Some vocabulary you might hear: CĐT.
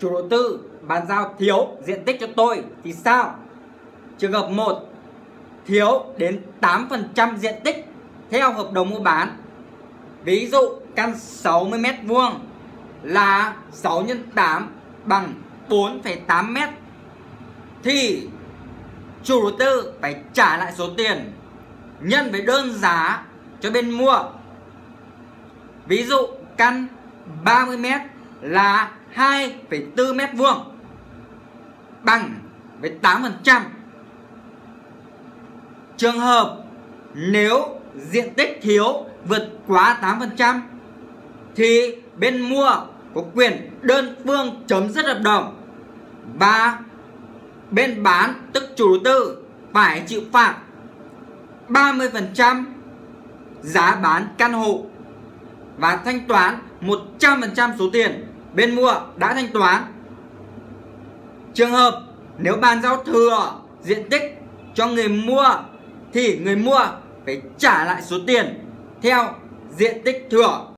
Chủ đầu tư bàn giao thiếu diện tích cho tôi thì sao? Trường hợp 1, thiếu đến 8% diện tích theo hợp đồng mua bán. Ví dụ căn 60m2 là 6 x 8 bằng 4,8m thì chủ đầu tư phải trả lại số tiền nhân với đơn giá cho bên mua. Ví dụ căn 30m là 2,4m2 bằng với 8%. Trường hợp nếu diện tích thiếu vượt quá 8% thì bên mua có quyền đơn phương chấm dứt hợp đồng và bên bán tức chủ đầu tư phải chịu phạt 30% giá bán căn hộ và thanh toán 100% số tiền bên mua đã thanh toán. Trường hợp nếu bàn giao thừa diện tích cho người mua thì người mua phải trả lại số tiền theo diện tích thừa.